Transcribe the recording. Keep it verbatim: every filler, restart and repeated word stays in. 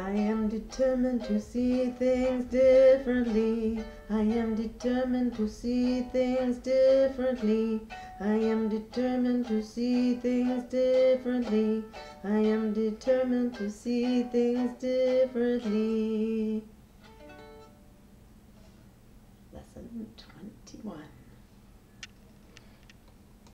I am determined to see things differently. I am determined to see things differently. I am determined to see things differently. I am determined to see things differently. Lesson twenty.